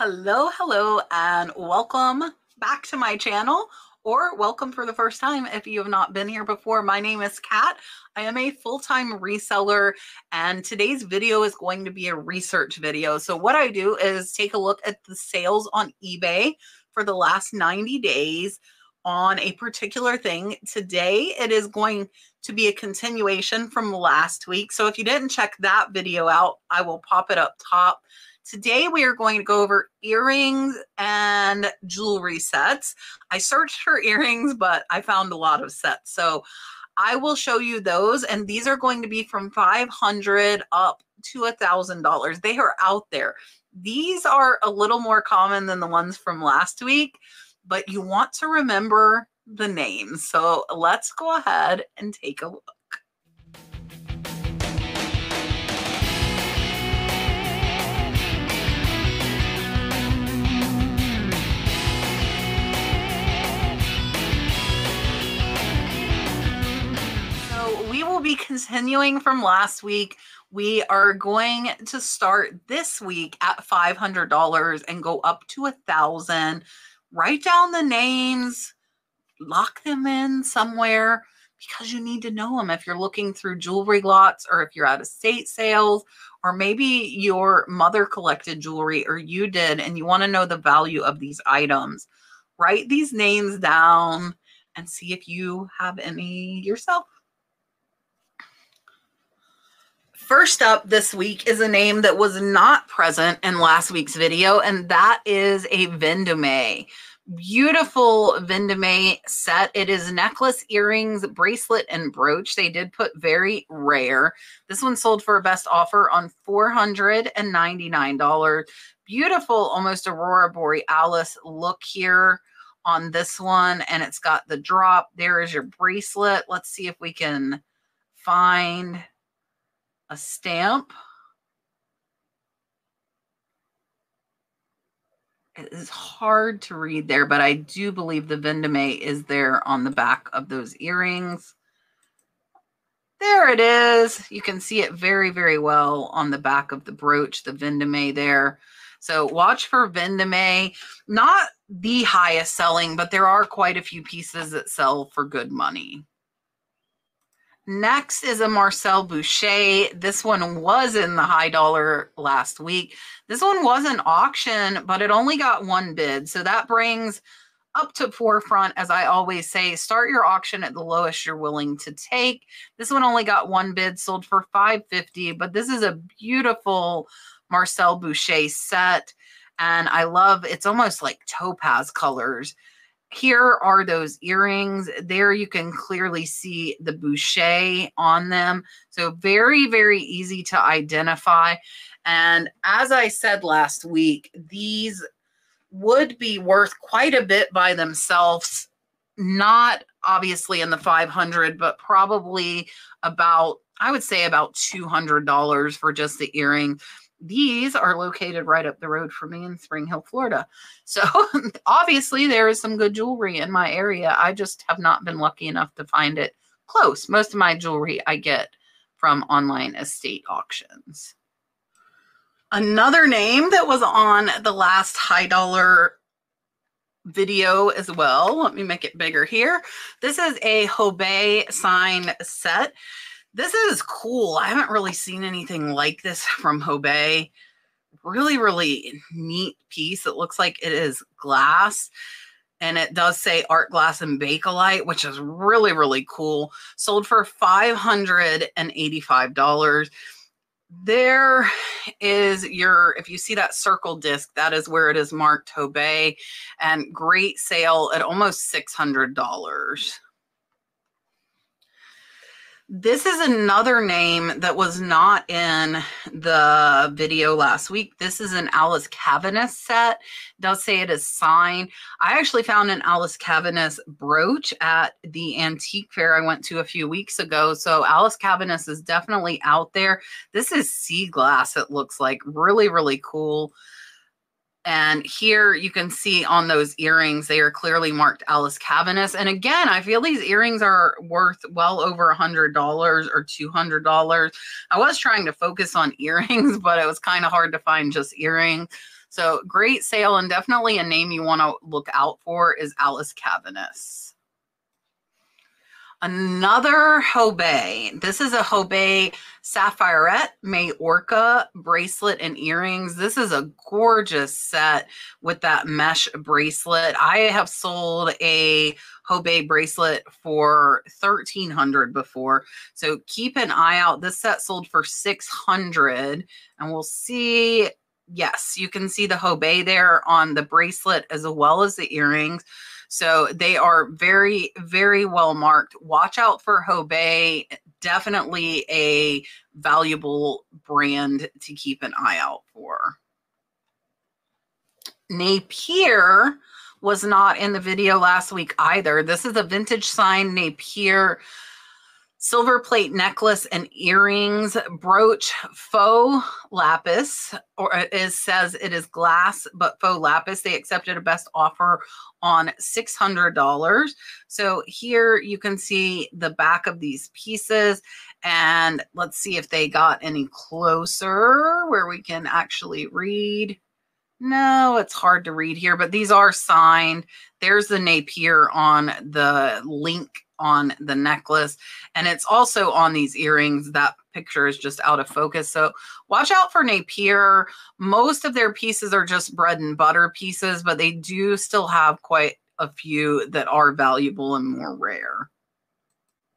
Hello, hello, and welcome back to my channel, or welcome for the first time if you have not been here before. My name is Kat. I am a full-time reseller, and today's video is going to be a research video. So what I do is take a look at the sales on eBay for the last 90 days on a particular thing. Today, it is going to be a continuation from last week. So if you didn't check that video out, I will pop it up top. Today, we are going to go over earrings and jewelry sets. I searched for earrings, but I found a lot of sets. So I will show you those. And these are going to be from $500 up to $1,000. They are out there. These are a little more common than the ones from last week, but you want to remember the names. So let's go ahead and take a look. We will be continuing from last week. We are going to start this week at $500 and go up to $1,000. Write down the names, lock them in somewhere because you need to know them if you're looking through jewelry lots or if you're at estate sales or maybe your mother collected jewelry or you did and you want to know the value of these items. Write these names down and see if you have any yourself. First up this week is a name that was not present in last week's video, and that is a Vendome. Beautiful Vendome set. It is necklace, earrings, bracelet, and brooch. They did put very rare. This one sold for a best offer on $499. Beautiful, almost Aurora Borealis look here on this one, and it's got the drop. There is your bracelet. Let's see if we can find a stamp. It is hard to read there, but I do believe the Vendome is there on the back of those earrings. There it is. You can see it very, very well on the back of the brooch, the Vendome there. So watch for Vendome. Not the highest selling, but there are quite a few pieces that sell for good money. Next is a Marcel Boucher. This one was in the high dollar last week. This one was an auction, but it only got one bid. So that brings up to forefront, as I always say, start your auction at the lowest you're willing to take. This one only got one bid, sold for $550, but this is a beautiful Marcel Boucher set. And I love, it's almost like topaz colors. Here are those earrings. There you can clearly see the Boucher on them. So very, very easy to identify. And as I said last week, these would be worth quite a bit by themselves. Not obviously in the $500, but probably about, I would say about $200 for just the earring. These are located right up the road for me in Spring Hill, Florida. So obviously there is some good jewelry in my area. I just have not been lucky enough to find it close. Most of my jewelry I get from online estate auctions. Another name that was on the last high dollar video as well. Let me make it bigger here. This is a Hobe signed set. This is cool. I haven't really seen anything like this from Hobe. Really, really neat piece. It looks like it is glass. And it does say art glass and bakelite, which is really, really cool. Sold for $585. There is your, if you see that circle disc, that is where it is marked Hobe. And great sale at almost $600. This is another name that was not in the video last week. This is an Alice Caviness set. It does say it is signed. I actually found an Alice Caviness brooch at the antique fair I went to a few weeks ago. So Alice Caviness is definitely out there. This is sea glass, it looks like. Really, really cool. And here you can see on those earrings, they are clearly marked Alice Caviness. And again, I feel these earrings are worth well over $100 or $200. I was trying to focus on earrings, but it was kind of hard to find just earrings. So great sale, and definitely a name you want to look out for is Alice Caviness. Another Hobe. This is a Hobe Sapphirette, Majorca bracelet and earrings. This is a gorgeous set with that mesh bracelet. I have sold a Hobe bracelet for $1,300 before, so keep an eye out. This set sold for $600, and we'll see. Yes, you can see the Hobe there on the bracelet as well as the earrings. So they are very, very well marked. Watch out for Hobe. Definitely a valuable brand to keep an eye out for. Napier was not in the video last week either. This is a vintage signed Napier silver plate necklace and earrings, brooch, faux lapis, or it says it is glass, but faux lapis. They accepted a best offer on $600. So here you can see the back of these pieces, and let's see if they got any closer where we can actually read. No, it's hard to read here, but these are signed. There's the Napier on the link on the necklace, and it's also on these earrings. That picture is just out of focus, so watch out for Napier. Most of their pieces are just bread and butter pieces, but they do still have quite a few that are valuable and more rare.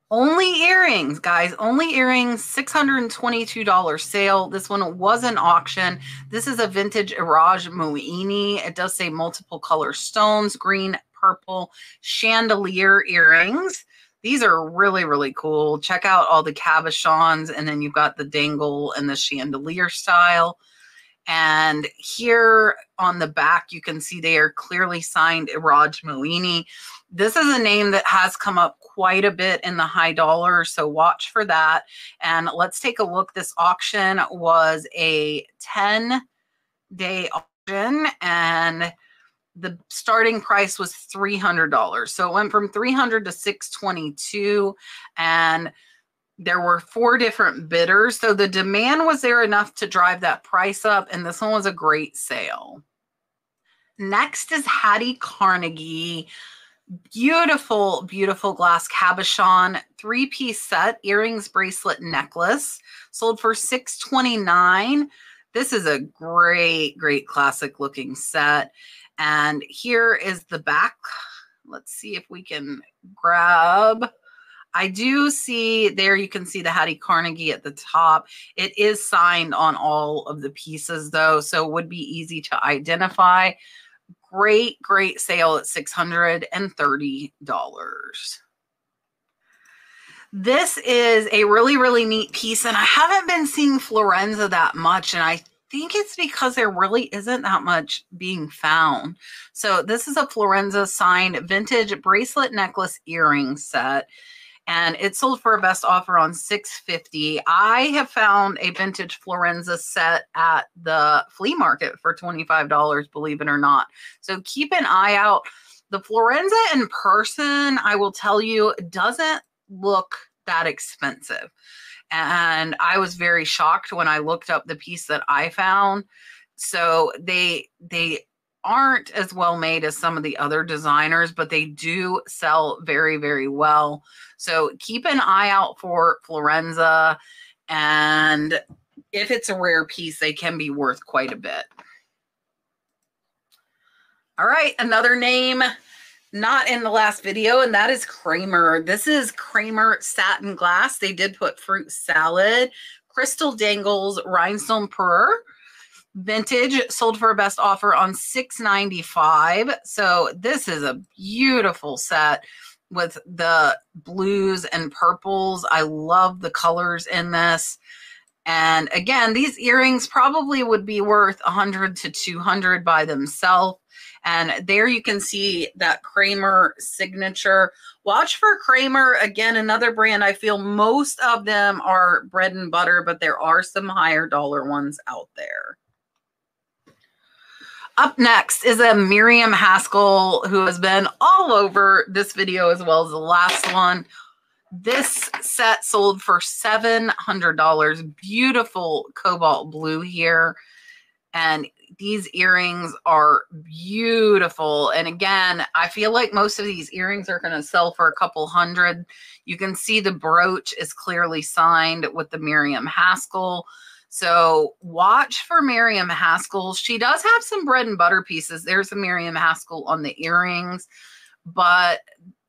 Only earrings, guys, only earrings, $622 sale. This one was an auction. This is a vintage Iradj Moini. It does say multiple color stones, green, purple, chandelier earrings. These are really, really cool. Check out all the cabochons, and then you've got the dangle and the chandelier style. And here on the back, you can see they are clearly signed Iradj Moini. This is a name that has come up quite a bit in the high dollar, so watch for that. And let's take a look. This auction was a 10-day auction, and the starting price was $300. So it went from $300 to $622, and there were 4 different bidders. So the demand was there enough to drive that price up, and this one was a great sale. Next is Hattie Carnegie. Beautiful, beautiful glass cabochon, 3-piece set, earrings, bracelet, necklace, sold for $629. This is a great, great classic looking set. And here is the back. Let's see if we can grab. I do see there, you can see the Hattie Carnegie at the top. It is signed on all of the pieces though, so it would be easy to identify. Great, great sale at $630. This is a really, really neat piece, and I haven't been seeing Florenza that much, and I think it's because there really isn't that much being found. So this is a Florenza signed vintage bracelet, necklace, earring set, and it sold for a best offer on $650. I have found a vintage Florenza set at the flea market for $25, believe it or not. So keep an eye out. The Florenza in person, I will tell you, doesn't look that expensive. And I was very shocked when I looked up the piece that I found. So they aren't as well made as some of the other designers, but they do sell very, very well. So keep an eye out for Florenza. And if it's a rare piece, they can be worth quite a bit. All right, another name not in the last video, and that is Kramer. This is Kramer satin glass. They did put fruit salad, crystal dangles, rhinestone purr, vintage, sold for a best offer on $695. So this is a beautiful set with the blues and purples. I love the colors in this. And again, these earrings probably would be worth $100 to $200 by themselves. And there you can see that Kramer signature. Watch for Kramer. Again, another brand. I feel most of them are bread and butter, but there are some higher dollar ones out there. Up next is a Miriam Haskell, who has been all over this video as well as the last one. This set sold for $700. Beautiful cobalt blue here. And These earrings are beautiful. And again, I feel like most of these earrings are going to sell for a couple $100. You can see the brooch is clearly signed with the Miriam Haskell. So watch for Miriam Haskell. She does have some bread and butter pieces. There's a Miriam Haskell on the earrings, but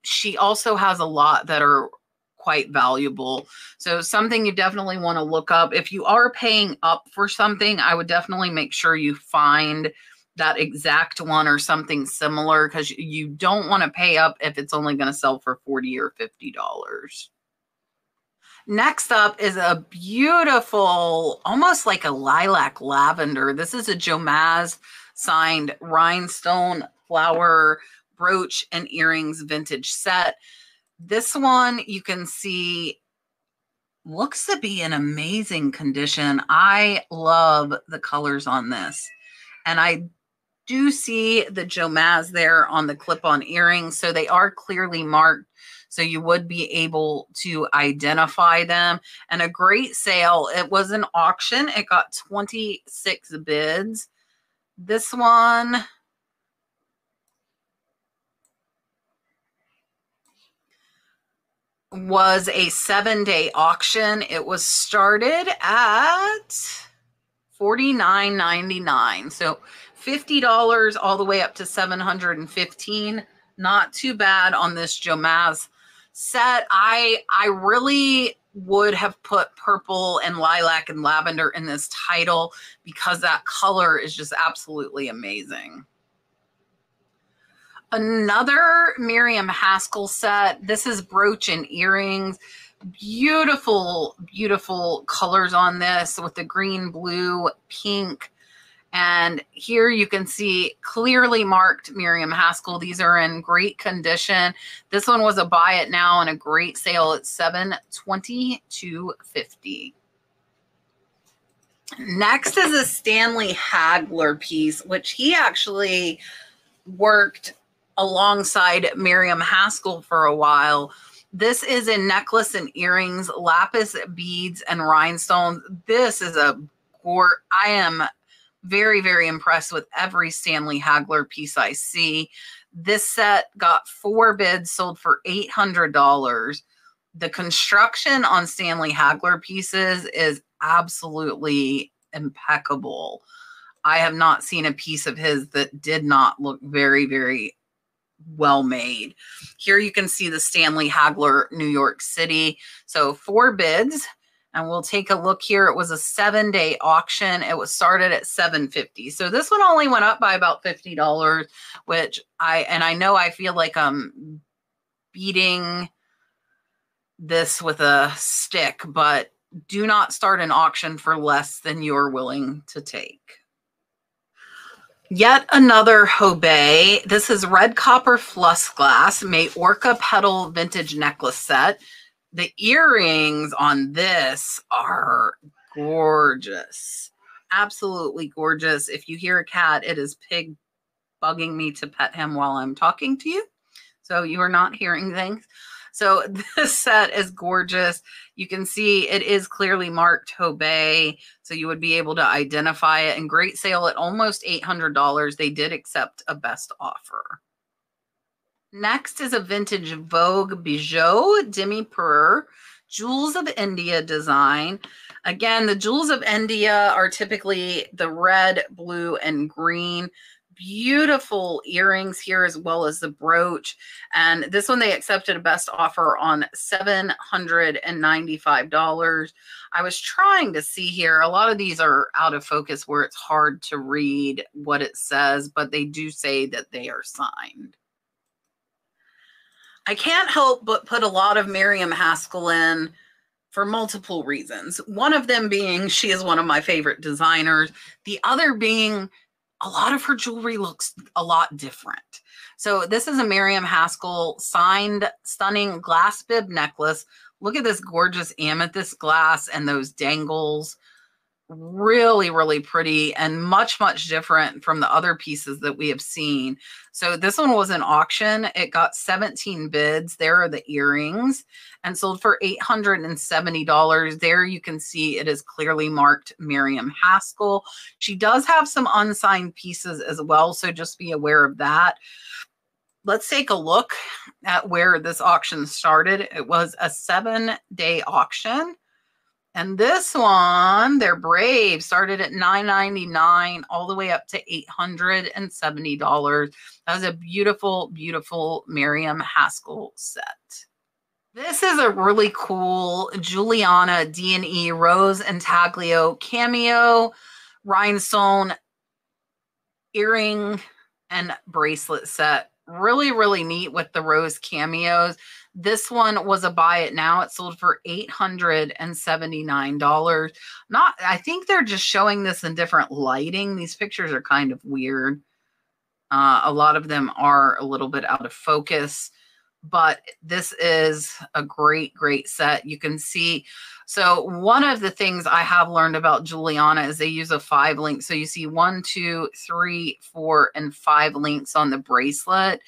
she also has a lot that are quite valuable. So something you definitely want to look up. If you are paying up for something, I would definitely make sure you find that exact one or something similar, because you don't want to pay up if it's only going to sell for $40 or $50. Next up is a beautiful, almost like a lilac lavender. This is a Jomaz signed rhinestone flower brooch and earrings vintage set. This one you can see looks to be in amazing condition. I love the colors on this. And I do see the Jomaz there on the clip-on earrings. So they are clearly marked, so you would be able to identify them. And a great sale. It was an auction. It got 26 bids. This one was a 7-day auction. It was started at $49.99. So $50 all the way up to $715. Not too bad on this Jomaz set. I really would have put purple and lilac and lavender in this title because that color is just absolutely amazing. Another Miriam Haskell set. This is brooch and earrings. Beautiful, beautiful colors on this with the green, blue, pink. And here you can see clearly marked Miriam Haskell. These are in great condition. This one was a buy it now and a great sale at $722.50. Next is a Stanley Hagler piece, which he actually worked alongside Miriam Haskell for a while. This is a necklace and earrings, lapis beads, and rhinestones. This is a gorgeous. I am very, very impressed with every Stanley Hagler piece I see. This set got 4 bids, sold for $800. The construction on Stanley Hagler pieces is absolutely impeccable. I have not seen a piece of his that did not look very, very well made. Here you can see the Stanley Hagler New York City. So 4 bids. And we'll take a look here. It was a 7-day auction. It was started at $750. So this one only went up by about $50, which I know I feel like I'm beating this with a stick, but do not start an auction for less than you're willing to take. Yet another Hobe. This is red copper fluss glass, Majorca petal vintage necklace set. The earrings on this are gorgeous. Absolutely gorgeous. If you hear a cat, it is Pig bugging me to pet him while I'm talking to you. So you are not hearing things. So this set is gorgeous. You can see it is clearly marked Hobe, so you would be able to identify it. And great sale at almost $800. They did accept a best offer. Next is a vintage Vogue Bijoux demi-perrure, Jewels of India design. Again, the Jewels of India are typically the red, blue, and green. Beautiful earrings here as well as the brooch. And this one, they accepted a best offer on $795. I was trying to see here. A lot of these are out of focus where it's hard to read what it says, but they do say that they are signed. I can't help but put a lot of Miriam Haskell in for multiple reasons. One of them being she is one of my favorite designers. The other being a lot of her jewelry looks a lot different. So this is a Miriam Haskell signed stunning glass bib necklace. Look at this gorgeous amethyst glass and those dangles. really, really pretty and much, much different from the other pieces that we have seen. So this one was an auction. It got 17 bids. There are the earrings and sold for $870. There you can see it is clearly marked Miriam Haskell. She does have some unsigned pieces as well, so just be aware of that. Let's take a look at where this auction started. It was a 7-day auction. And this one, they're brave, started at $999 all the way up to $870. That was a beautiful, beautiful Miriam Haskell set. This is a really cool Juliana D&E Rose Intaglio cameo rhinestone earring and bracelet set. Really, really neat with the rose cameos. This one was a buy it now. It sold for $879. I think they're just showing this in different lighting. These pictures are kind of weird. A lot of them are a little bit out of focus, but this is a great, great set. You can see. So one of the things I have learned about Juliana is they use a 5-link. So you see 1, 2, 3, 4, and 5 links on the bracelet.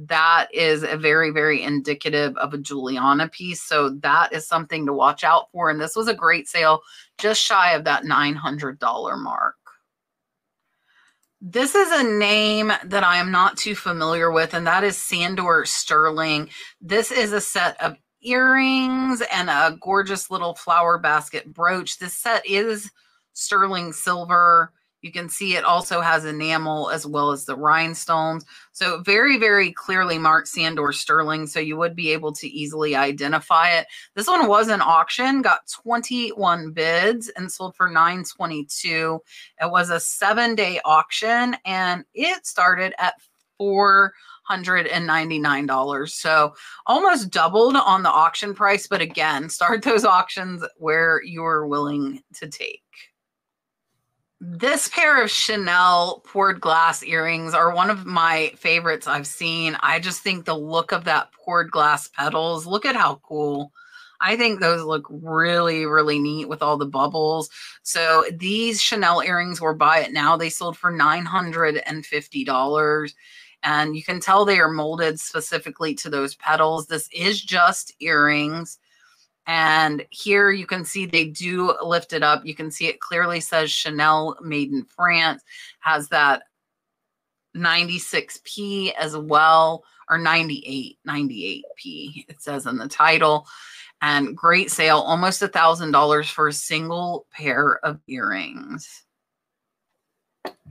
That is a very, very indicative of a Juliana piece. So that is something to watch out for. And this was a great sale, just shy of that $900 mark. This is a name that I am not too familiar with, and that is Sandor Sterling. This is a set of earrings and a gorgeous little flower basket brooch. This set is sterling silver. You can see it also has enamel as well as the rhinestones. So very, very clearly marked Sandor Sterling, so you would be able to easily identify it. This one was an auction, got 21 bids and sold for $922. It was a 7-day auction, and it started at $499. So almost doubled on the auction price, but again, start those auctions where you're willing to take. This pair of Chanel poured glass earrings are one of my favorites I've seen. I just think the look of that poured glass petals, look at how cool. I think those look really, really neat with all the bubbles. So these Chanel earrings were buy it now. They sold for $950. And you can tell they are molded specifically to those petals. This is just earrings. And here you can see they do lift it up. You can see it clearly says Chanel made in France, has that 96P as well, or 98P it says in the title. And great sale, almost $1,000 for a single pair of earrings.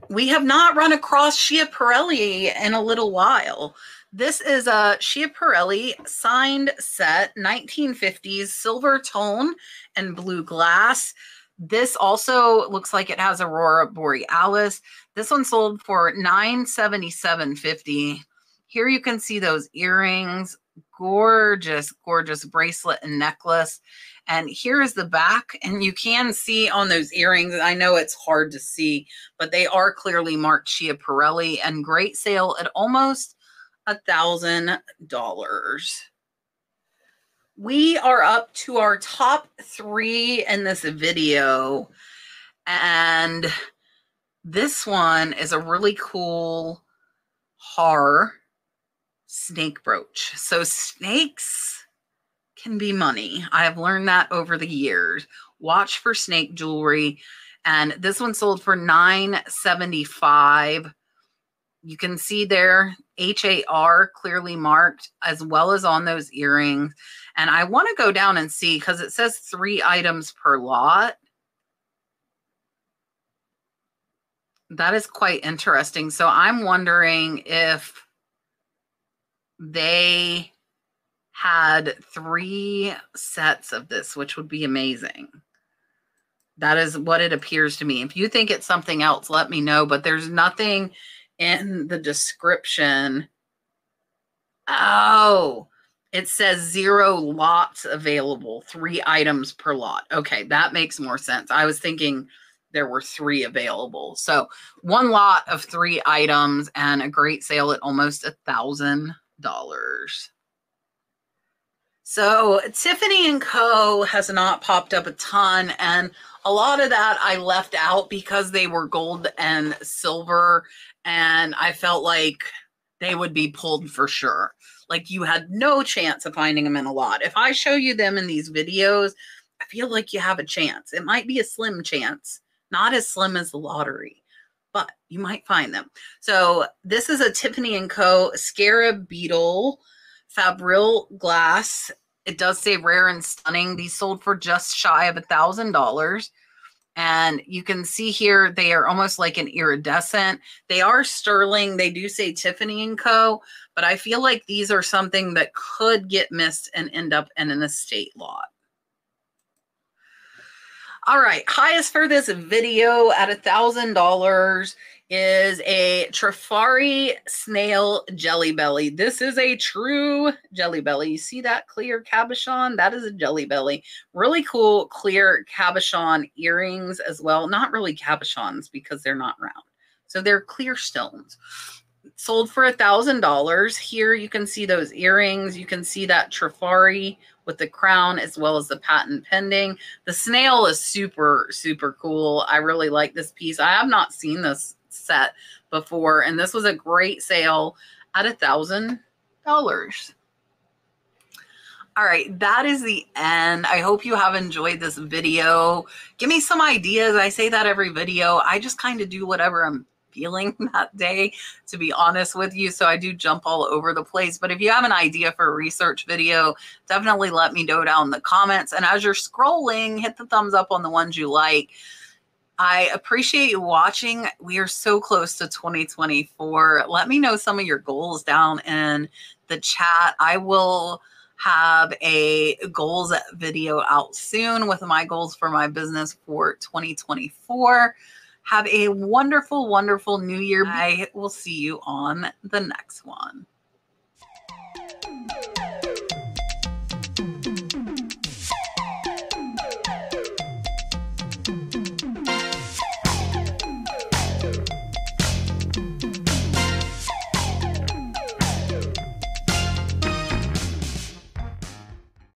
We have not run across Schiaparelli in a little while. This is a Schiaparelli signed set, 1950s, silver tone and blue glass. This also looks like it has Aurora Borealis. This one sold for $977.50. Here you can see those earrings, gorgeous, gorgeous bracelet and necklace. And here is the back, and you can see on those earrings, I know it's hard to see, but they are clearly marked Schiaparelli, and great sale at almost $1,000. We are up to our top 3 in this video, and this one is a really cool har snake brooch. So snakes can be money. I have learned that over the years. Watch for snake jewelry, and this one sold for $975. You can see there HAR clearly marked as well as on those earrings. And I want to go down and see, because it says 3 items per lot. That is quite interesting. So I'm wondering if they had 3 sets of this, which would be amazing. That is what it appears to me. If you think it's something else, let me know, but there's nothing in the description. Oh, it says 0 lots available, 3 items per lot. Okay, that makes more sense. I was thinking there were 3 available. So 1 lot of 3 items, and a great sale at almost $1,000. So Tiffany & Co. has not popped up a ton, and a lot of that I left out because they were gold and silver, and I felt like they would be pulled for sure. Like, you had no chance of finding them in a lot. If I show you them in these videos, I feel like you have a chance. It might be a slim chance, not as slim as the lottery, but you might find them. So this is a Tiffany & Co. Scarab Beetle Fabril Glass. It does say rare and stunning. These sold for just shy of $1,000. And you can see here, they are almost like an iridescent. They are sterling. They do say Tiffany & Co., but I feel like these are something that could get missed and end up in an estate lot. All right, highest for this video at $1,000 is a Trifari Snail Jelly Belly. This is a true jelly belly. You see that clear cabochon? That is a jelly belly. Really cool clear cabochon earrings as well. Not really cabochons because they're not round. So they're clear stones. Sold for $1,000. Here you can see those earrings. You can see that Trifari with the crown as well as the patent pending. The snail is super, super cool. I really like this piece. I have not seen this set before, and this was a great sale at $1,000. All right, that is the end. I hope you have enjoyed this video. Give me some ideas. I say that every video. I just kind of do whatever I'm feeling that day, to be honest with you. So I do jump all over the place. But if you have an idea for a research video, definitely let me know down in the comments. And as you're scrolling, hit the thumbs up on the ones you like. I appreciate you watching. We are so close to 2024. Let me know some of your goals down in the chat. I will have a goals video out soon with my goals for my business for 2024. Have a wonderful, wonderful new year. I will see you on the next one.